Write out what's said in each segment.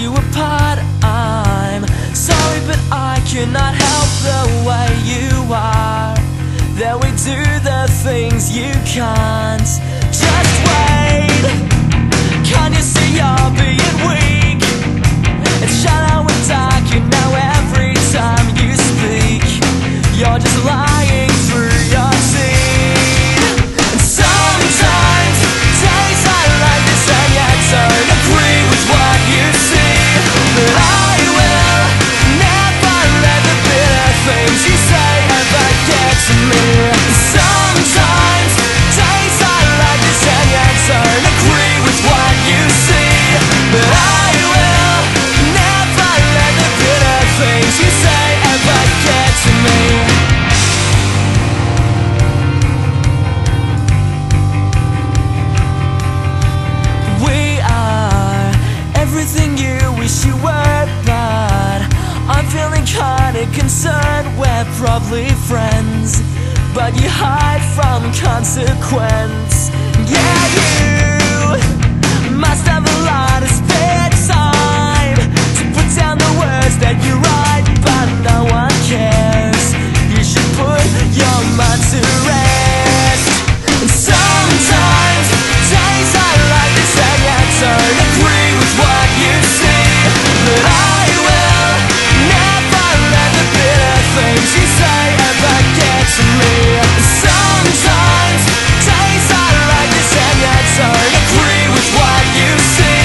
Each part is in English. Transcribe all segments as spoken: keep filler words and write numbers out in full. you apart. I'm sorry, but I cannot help the way you are, that we do the things you can't. Just wait, can't you see you're being weak? It's shallow and dark, you know, every time you speak, you're just lying through your teeth. Concerned, we're probably friends, but you hide from consequence. Yeah, you must have a lot of spare time to put down the words that you write, but no one cares. You should put your mind to rest. And sometimes days are like this, and I don't agree with what you see, but I things you say ever get to me. Sometimes days are like this, and I don't agree with what you see.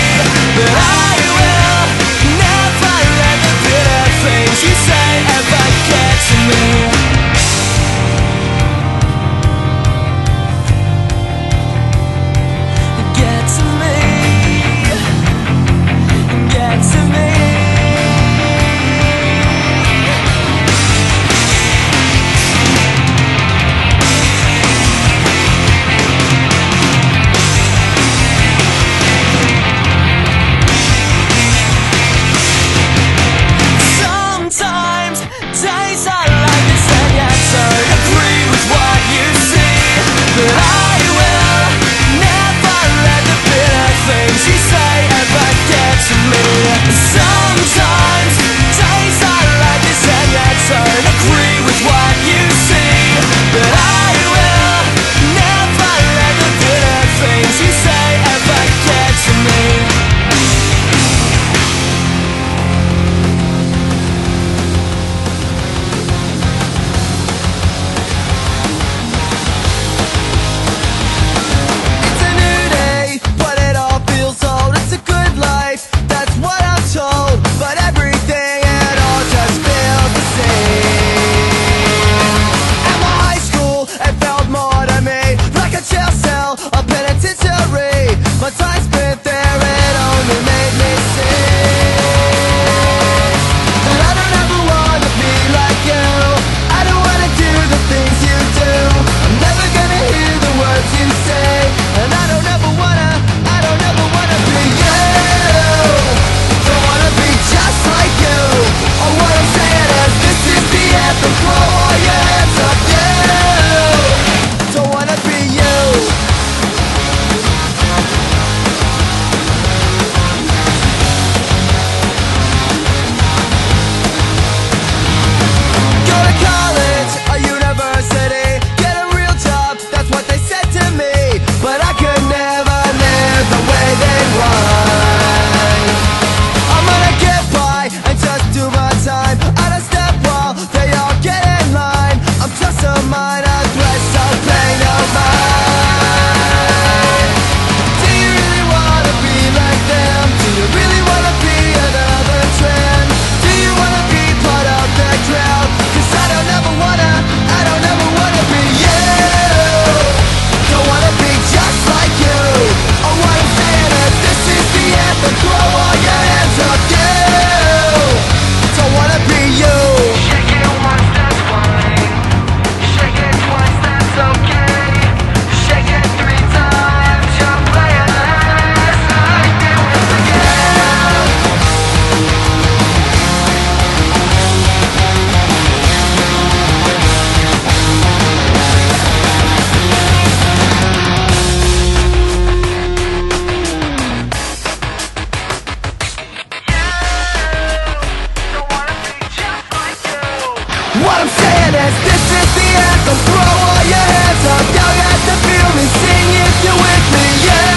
What I'm saying is, this is the anthem. Throw all your hands up, y'all got the feeling. Sing if you're with me, yeah.